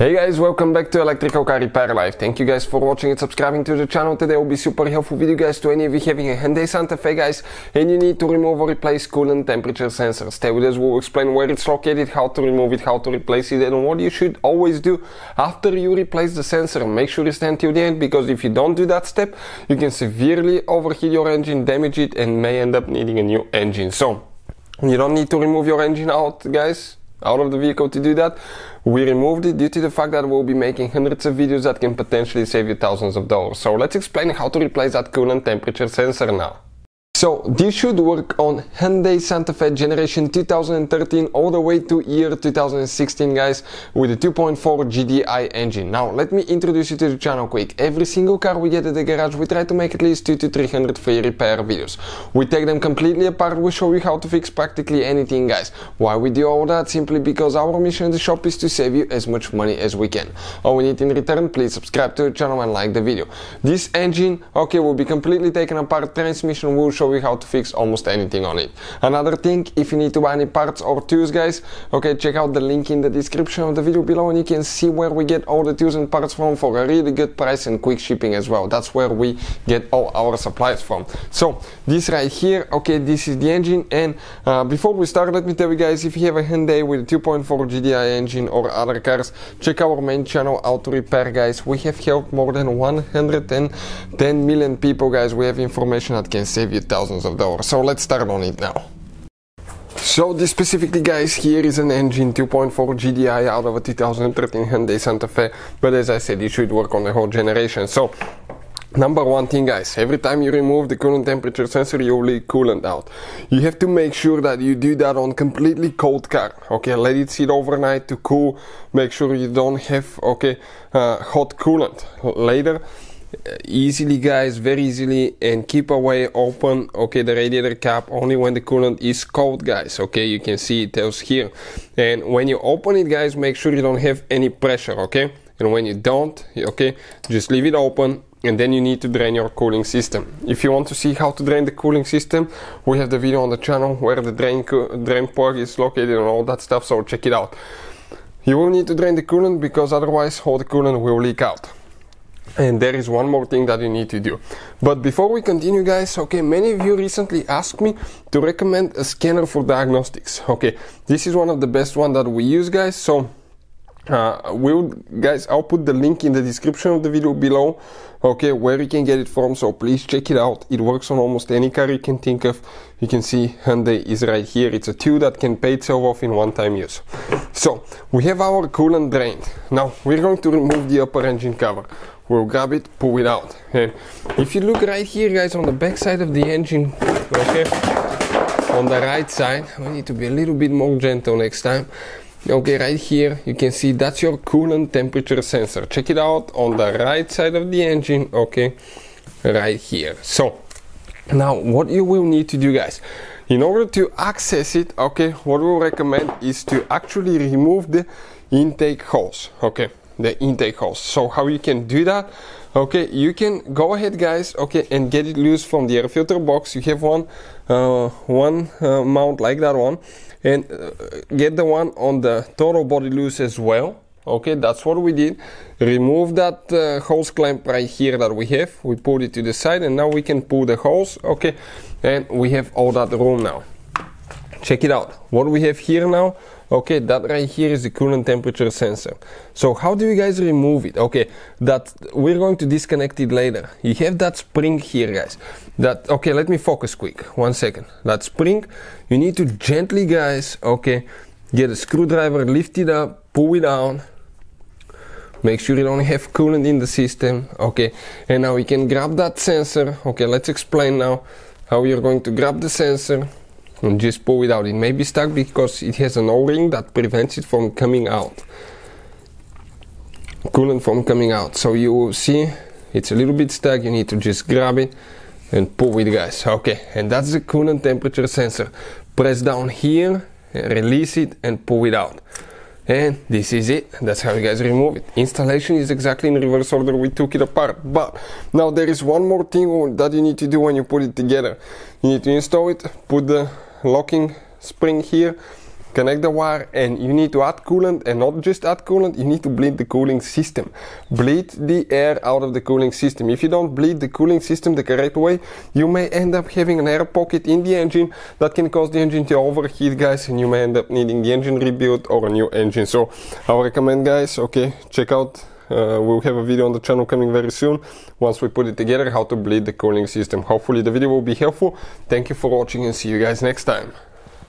Hey guys, welcome back to Electrical Car Repair Life. Thank you guys for watching and subscribing to the channel. Today will be super helpful video guys to any of you having a Hyundai Santa Fe guys and you need to remove or replace coolant temperature sensor. Stay with us, we'll explain where it's located, how to remove it, how to replace it and what you should always do after you replace the sensor. Make sure you stay till the end because if you don't do that step, you can severely overheat your engine, damage it and may end up needing a new engine. So, you don't need to remove your engine out of the vehicle to do that. We removed it due to the fact that we'll be making hundreds of videos that can potentially save you thousands of dollars. So let's explain how to replace that coolant temperature sensor now. So this should work on Hyundai Santa Fe generation 2013 all the way to year 2016 guys with a 2.4 GDI engine. Now let me introduce you to the channel quick. Every single car we get at the garage we try to make at least 200 to 300 free repair videos. We take them completely apart, we show you how to fix practically anything guys. Why we do all that? Simply because our mission in the shop is to save you as much money as we can. All we need in return, please subscribe to the channel and like the video. This engine, okay, will be completely taken apart, transmission will show you how to fix almost anything on it. Another thing, if you need to buy any parts or tools guys, okay, check out the link in the description of the video below and you can see where we get all the tools and parts from for a really good price and quick shipping as well. That's where we get all our supplies from. So this right here, okay, this is the engine and before we start let me tell you guys, if you have a Hyundai with a 2.4 GDI engine or other cars, check our main channel Auto Repair guys. We have helped more than 110 million people guys. We have information that can save you thousands of dollars. So let's start on it now. So this specifically guys, here is an engine 2.4 GDI out of a 2013 Hyundai Santa Fe, but as I said, it should work on the whole generation. So number one thing guys, every time you remove the coolant temperature sensor you will leak coolant out. You have to make sure that you do that on completely cold car, okay, let it sit overnight to cool, make sure you don't have, okay, hot coolant later. Easily guys, very easily, and keep away open, okay, the radiator cap only when the coolant is cold guys, okay, you can see it tells here. And when you open it guys, make sure you don't have any pressure, okay, and when you don't, okay, just leave it open and then you need to drain your cooling system. If you want to see how to drain the cooling system, we have the video on the channel where the drain plug is located and all that stuff, so check it out. You will need to drain the coolant because otherwise all the coolant will leak out. And there is one more thing that you need to do. But before we continue guys, okay, many of you recently asked me to recommend a scanner for diagnostics. Okay, this is one of the best ones that we use guys. So I'll put the link in the description of the video below, okay, where you can get it from, so please check it out. It works on almost any car you can think of. You can see Hyundai is right here. It's a tool that can pay itself off in one-time use. So we have our coolant drained. Now we're going to remove the upper engine cover. We'll grab it, pull it out, and if you look right here guys on the back side of the engine, okay, on the right side, we need to be a little bit more gentle next time. Okay, right here you can see that's your coolant temperature sensor. Check it out on the right side of the engine, okay, right here. So now what you will need to do guys, in order to access it, okay, what we'll recommend is to actually remove the intake hose, okay, the intake hose. So how you can do that, okay, you can go ahead guys, okay, and get it loose from the air filter box. You have one mount like that one, and get the one on the total body loose as well, okay, that's what we did. Remove that hose clamp right here that we have, we pulled it to the side and now we can pull the hose, okay, and we have all that room now. Check it out, what we have here now, okay, that right here is the coolant temperature sensor. So how do you guys remove it? Okay, that we're going to disconnect it later. You have that spring here guys, that, okay, let me focus quick, 1 second. That spring, you need to gently guys, okay, get a screwdriver, lift it up, pull it down, make sure you don't have coolant in the system, okay, and now you can grab that sensor. Okay, let's explain now how you're going to grab the sensor and just pull it out. It may be stuck because it has an O-ring that prevents it from coming out, coolant from coming out, so you will see it's a little bit stuck. You need to just grab it and pull it guys, okay, and that's the coolant temperature sensor. Press down here, release it and pull it out, and this is it. That's how you guys remove it. Installation is exactly in reverse order we took it apart. But now there is one more thing that you need to do when you put it together. You need to install it, put the locking spring here, connect the wire, and you need to add coolant, and not just add coolant, you need to bleed the cooling system. Bleed the air out of the cooling system. If you don't bleed the cooling system the correct way, you may end up having an air pocket in the engine that can cause the engine to overheat, guys, and you may end up needing the engine rebuilt or a new engine. So I recommend, guys, okay, check out, we'll have a video on the channel coming very soon once we put it together, how to bleed the cooling system. Hopefully the video will be helpful. Thank you for watching and see you guys next time.